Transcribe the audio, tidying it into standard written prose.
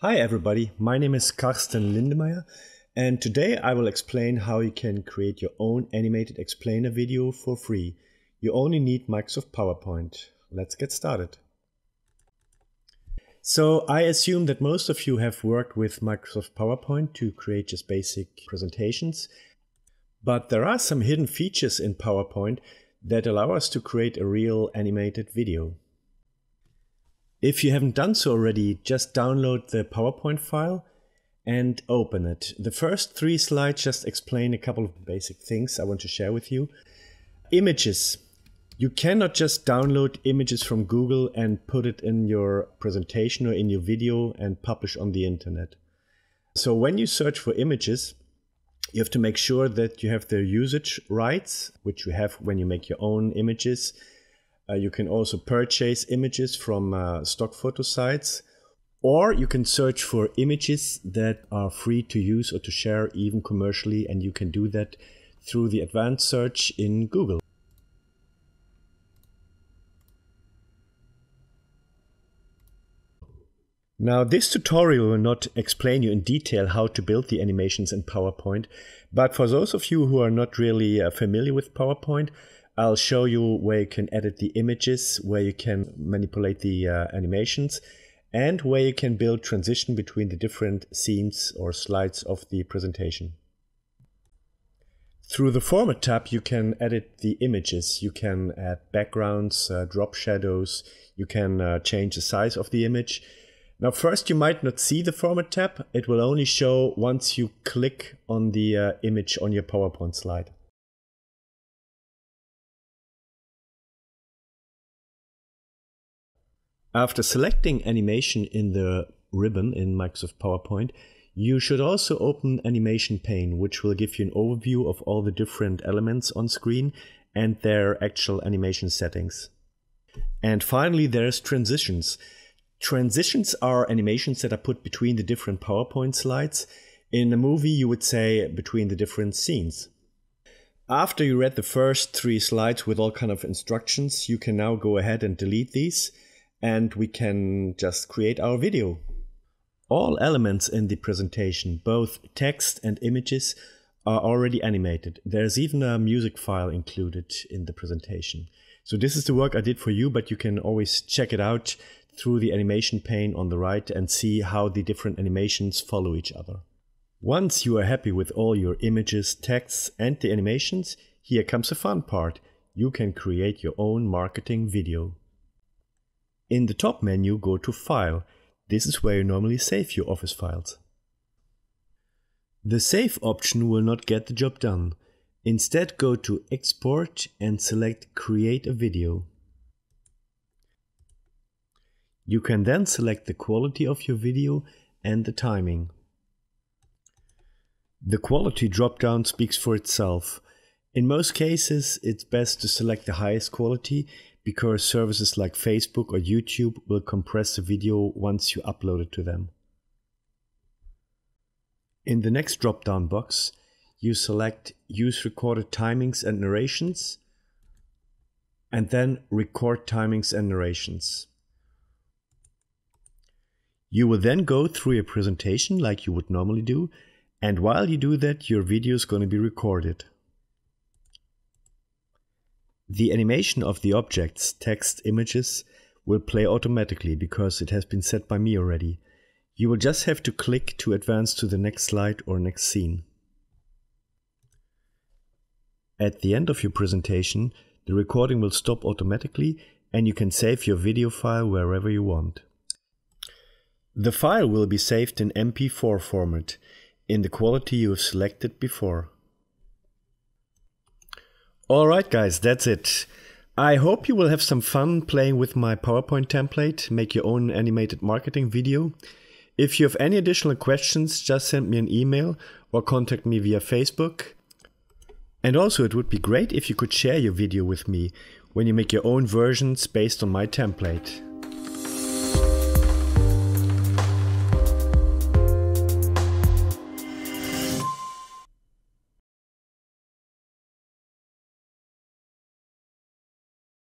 Hi everybody, my name is Karsten Lindemeyer and today I will explain how you can create your own animated explainer video for free. You only need Microsoft PowerPoint. Let's get started. So I assume that most of you have worked with Microsoft PowerPoint to create just basic presentations, but there are some hidden features in PowerPoint that allow us to create a real animated video. If you haven't done so already, just download the PowerPoint file and open it. The first three slides just explain a couple of basic things I want to share with you. Images. You cannot just download images from Google and put it in your presentation or in your video and publish on the internet. So when you search for images, you have to make sure that you have their usage rights, which you have when you make your own images. You can also purchase images from stock photo sites, or you can search for images that are free to use or to share even commercially, and you can do that through the advanced search in Google. Now, this tutorial will not explain you in detail how to build the animations in PowerPoint, but for those of you who are not really familiar with PowerPoint, I'll show you where you can edit the images, where you can manipulate the animations, and where you can build transition between the different scenes or slides of the presentation. Through the Format tab, you can edit the images. You can add backgrounds, drop shadows, you can change the size of the image. Now first, you might not see the Format tab. It will only show once you click on the image on your PowerPoint slide. After selecting animation in the ribbon in Microsoft PowerPoint, you should also open Animation Pane, which will give you an overview of all the different elements on screen and their actual animation settings. And finally, there's Transitions. Transitions are animations that are put between the different PowerPoint slides. In a movie, you would say between the different scenes. After you read the first three slides with all kind of instructions, you can now go ahead and delete these. And we can just create our video. All elements in the presentation, both text and images, are already animated. There's even a music file included in the presentation. So this is the work I did for you, but you can always check it out through the animation pane on the right and see how the different animations follow each other. Once you are happy with all your images, texts, and the animations, here comes the fun part. You can create your own marketing video. In the top menu, go to File. This is where you normally save your Office files. The Save option will not get the job done. Instead, go to Export and select Create a Video. You can then select the quality of your video and the timing. The Quality drop-down speaks for itself. In most cases, it's best to select the highest quality, because services like Facebook or YouTube will compress the video once you upload it to them. In the next drop-down box, you select Use Recorded Timings and Narrations, and then Record Timings and Narrations. You will then go through your presentation like you would normally do, and while you do that, your video is going to be recorded. The animation of the objects, text, images, will play automatically because it has been set by me already. You will just have to click to advance to the next slide or next scene. At the end of your presentation, the recording will stop automatically and you can save your video file wherever you want. The file will be saved in MP4 format, in the quality you have selected before. Alright guys, that's it. I hope you will have some fun playing with my PowerPoint template, make your own animated marketing video. If you have any additional questions, just send me an email or contact me via Facebook. And also, it would be great if you could share your video with me when you make your own versions based on my template.